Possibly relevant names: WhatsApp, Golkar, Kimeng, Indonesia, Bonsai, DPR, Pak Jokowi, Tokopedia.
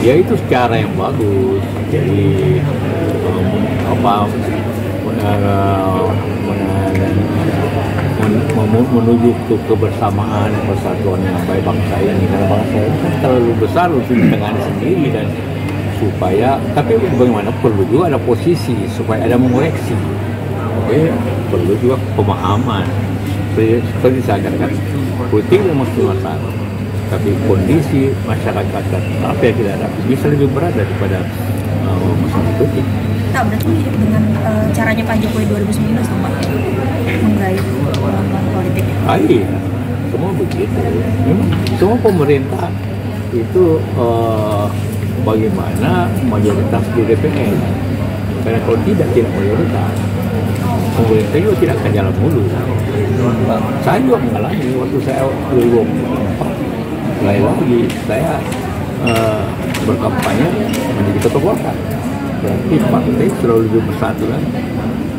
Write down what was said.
ya itu secara yang bagus. Jadi menuju ke kebersamaan, persatuan yang baik bangsa ini, karena bangsa ini kan terlalu besar untuk dengan sendiri. Dan supaya, tapi bagaimana perlu juga ada posisi supaya ada mengoreksi, perlu juga pemahaman. Seperti saya katakan, politik memang masalah, tapi kondisi masyarakat dan apa yang kita hadapi bisa lebih berat daripada masalah politik. Tak berarti mirip dengan caranya Pak Jokowi 2019, Pak, menggait orang-orang politik. Iya, semua begitu. Semua pemerintah itu bagaimana mayoritas di DPR, karena kalau tidak mayoritas, pemerintah juga tidak akan jalan mulu. Saya juga mengalami waktu saya 2004, lagi saya berkampanye menjadi ketua Golkar, berarti partai selalu lebih bersatu kan.